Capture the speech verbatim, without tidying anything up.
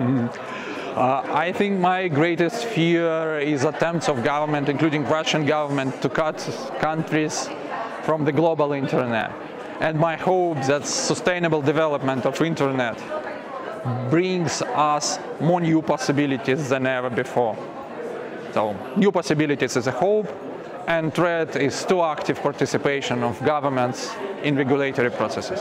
Uh, I think my greatest fear is attempts of government, including Russian government, to cut countries from the global internet. And my hope that sustainable development of internet brings us more new possibilities than ever before. So, new possibilities is a hope, and threat is too active participation of governments in regulatory processes.